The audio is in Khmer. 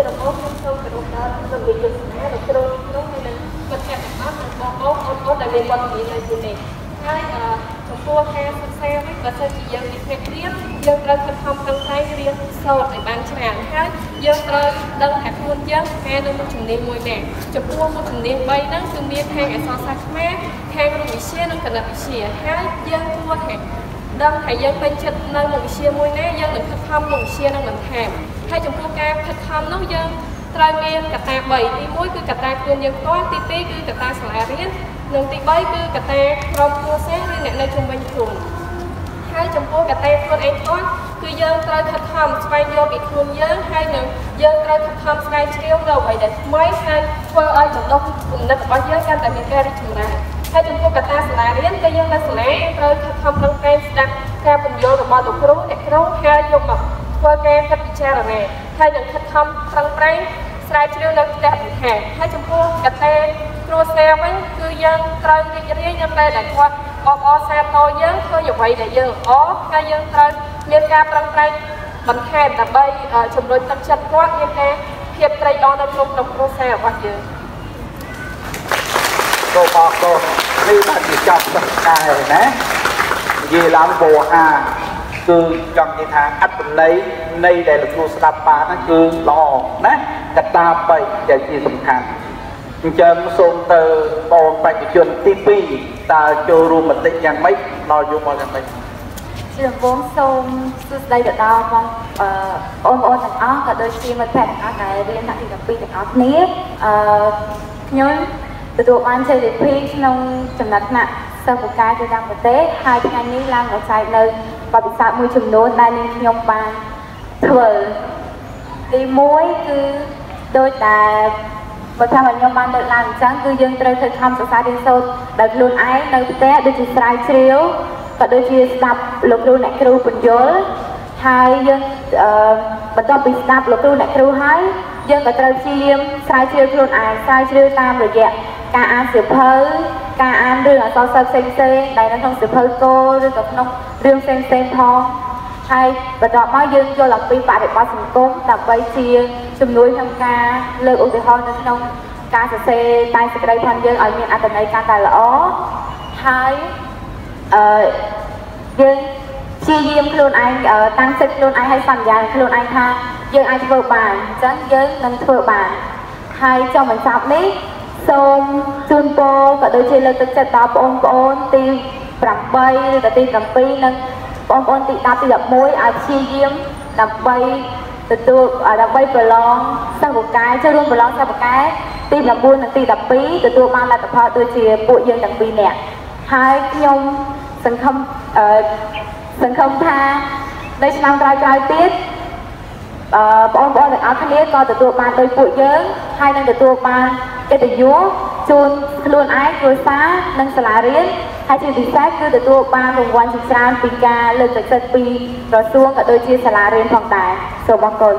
ជារបស់ខ្ញុំសូមគោរពដល់នឹងវិជ្ជាសាស្ត្រគ្រូក្នុងនឹងមិត្តភក្តិទាំងអស់បងប្អូនដែលមានវត្តមាននៅទីនេះហើយចំពោះការសិក្សានេះបើសិនជាយើងមានភាពរៀនយើងត្រូវខិតខំប្រឹងប្រែងរៀនសូត្រឲ្យបានច្រើនហើយយើងត្រូវដឹងថាខ្លួនយើងការនៅមុខជំនាញមួយណាចំពោះមុខជំនាញ3ហ្នឹងគឺមានខាងអក្សរសាស្ត្រខ្មែរខាងរូបវិទ្យានិងគណិតវិទ្យាហើយយើងគួរតែដឹងថាយើងពេញចិត្តនៅមុខវិជ្ជាមួយណាយើងនឹងខិតខំមុខវិជ្ជានឹងបន្ថែមហើយចំពោះការខិតខំនោះយើងត្រូវមានកត្តា3ទី1គឺកត្តាខ្លួនយើងផ្ទាល់ទី2គឺកត្តាសាលារៀននិងទី3គឺកត្តាក្រុមគ្រួសារឬអ្នកនៅជុំវិញខ្លួនហើយចំពោះកត្តាខ្លួនឯងផ្ទាល់គឺយើងត្រូវខិតខំស្វែងយល់ពីខ្លួនយើងហើយនឹងយើងត្រូវខិតខំស្វែងជ្រាវនៅអ្វីដែលថ្មីហើយធ្វើឲ្យចំណុចគំនិតរបស់យើងកាន់តែមានការរីកចម្រើនហើយចំពោះកត្តាសាលារៀនគឺយើងនៅសាលាត្រូវខិតខំប្រឹងប្រែងស្ដាប់ការបញ្យល់របស់លោកគ្រូអ្នកគ្រូហើយយកមកធ្វើការគិតពិចារណាហើយនឹងខិតខំប្រឹងប្រែងស្រាវជ្រាវនៅផ្ទះពិហាហើយចំពោះកត្តាគ្រួសារវិញគឺយើងត្រូវរីករាយនៅពេលដែលគាត់អបអរសាទរយើងធ្វើអ្វីដែលយើងល្អហើយយើងត្រូវមានការប្រឹងប្រែងបន្ថែមដើម្បីជំរុញទឹកចិត្តគាត់មានការភាពត្រេកអរនៅក្នុងគ្រួសាររបស់យើងសូមអរគុណនេះបានជាចប់សិក្សាហើយណានិយាយឡើងបោអាគឺចង់និយាយថាអត្ថន័យនៃដែលលោកគ្រូស្ដាប់បានហ្នឹងគឺល្អណាកត្តា3ដែលជាសំខាន់អញ្ចឹងសូមទៅបងបេក្ខជនទី2តើចូលរួមមតិយ៉ាងម៉េចដល់យកមកយ៉ាងម៉េចជាដំបូងសូមសួស្ដីទៅដល់បងបងប្អូនទាំងអស់ក៏ដូចជាមិត្តភក្តិទាំងអស់ដែលរៀនថ្នាក់ទី12ទាំងអស់គ្នាខ្ញុំទទួលបានជ័យលាភីក្នុងចំណាត់ថ្នាក់សិស្សបកាយទៅតាមប្រទេសហើយថ្ងៃនេះឡើងអស្ចារ្យនៅបទពិសោធន៍មួយចំនួនដែលនាងខ្ញុំបានធ្វើទី1គឺដោយតែបើថាខ្ញុំបានលើកឡើងអញ្ចឹងគឺយើងត្រូវធ្វើខំសិក្សារៀនសូត្រដោយខ្លួនឯងនៅផ្ទះដូចជាស្រាវជ្រាវក៏ដូចជាស្ដាប់លោកគ្រូអ្នកគ្រូបញ្យល់ហើយយើងបន្ទាប់ពីស្ដាប់លោកគ្រូអ្នកគ្រូហើយយើងក៏ត្រូវព្យាយាមស្រាវជ្រាវខ្លួនឯងស្រាវជ្រាវតាមរយៈការអានសៀវភៅការអានរឿងអក្សរសិល្ប៍ផ្សេងៗដែលនៅក្នុងសៀវភៅគោលឬក៏ក្នុងរឿងផ្សេងៗផងហើយបន្ទាប់មកយើងចូលអំពីបរិបទសង្គមដើម្បីជាជំនួយក្នុងការលើកឧទាហរណ៍នៅក្នុងការសរសេរតែសេចក្តីផងយើងឲ្យមានអត្ថន័យកាន់តែល្អហើយយើងព្យាយាមខ្លួនឯងតាំងចិត្តខ្លួនឯងឲ្យសន្យាខ្លួនឯងថាយើងអាចធ្វើបានអញ្ចឹងយើងនឹងធ្វើបានហើយចុងបញ្ចប់នេះសូមជូនពរក៏ដូចជាលើកទឹកចិត្តដល់បងប្អូនទី8ឬក៏ទី7និងបងប្អូនទី10ទី11ឲ្យព្យាយាមដើម្បីទទួលដើម្បីប្រឡងសិស្សបកាយចូលរួមប្រឡងសិស្សបកាយទី9និងទី12ទទួលបានលទ្ធផលដូចជាពួកយើងទាំងពីរនាក់ហើយខ្ញុំសង្ឃឹមថានៅឆ្នាំក្រោយទៀតបងប្អូនទាំងអស់គ្នាក៏ទទួលបានដោយពួកយើងហើយនឹងទទួលបានកិត្តិយសជូនខ្លួនឯងគ្រួសារនិងសាលារៀនហើយជាពិសេសគឺទទួលបានរង្វាន់ជាច្រើនពីការលើកទឹកចិត្តពីក្រសួងក៏ដូចជាសាលារៀនផងដែរសូមអរគុណ